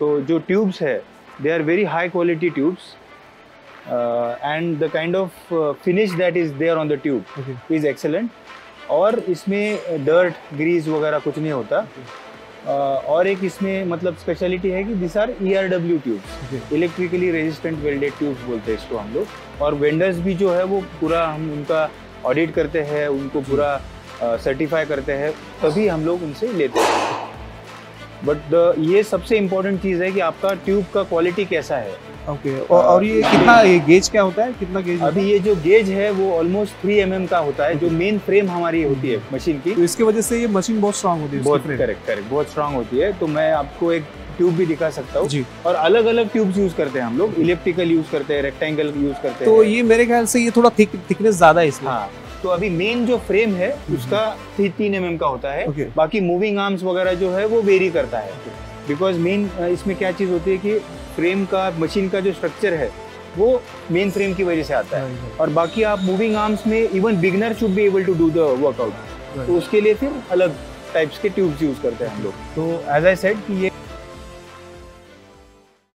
तो जो ट्यूब्स है they are very high quality tubes and the kind of finish that is there on the tube is excellent और इसमें dirt grease वगैरह कुछ नहीं होता। और एक इसमें मतलब स्पेशलिटी है कि this are ERW tubes, electrically resistant welded tubes बोलते हैं इसको हम लोग। और वेंडर्स भी जो है वो पूरा हम उनका ऑडिट करते हैं, उनको पूरा सर्टिफाई करते हैं, तभी हम लोग उनसे लेते हैं। बट ये सबसे इम्पोर्टेंट चीज़ है कि आपका ट्यूब का क्वालिटी कैसा है। ओके और ये कितना गेज क्या होता है, कितना गेज? अभी ये जो गेज है वो ऑलमोस्ट 3 mm का होता है, जो मेन फ्रेम हमारी होती है मशीन की। तो इसके वजह से ये मशीन बहुत स्ट्रांग होती है, बहुत स्ट्रांग होती है। तो मैं आपको एक ट्यूब भी दिखा सकता हूँ। और अलग अलग ट्यूब्स यूज करते हैं हम लोग, इलेक्ट्रिकल यूज करते हैं, रेक्टेंगल यूज करते हैं। तो ये मेरे ख्याल से ये थोड़ा थिकनेस ज्यादा है इसमें। हाँ, तो अभी मेन जो फ्रेम है उसका 3 mm का होता है। बाकी मूविंग आर्म्स वगैरह जो है वो वेरी करता है, बिकॉज मेन इसमें क्या चीज होती है कि फ्रेम का, मशीन का जो स्ट्रक्चर है वो मेन फ्रेम की वजह से आता है। और बाकी आप मूविंग आर्म्स में even beginner should be able to do the workout, तो उसके लिए फिर अलग टाइप्स के ट्यूब्स यूज करते हैं हम लोग। तो एज आई सेड कि ये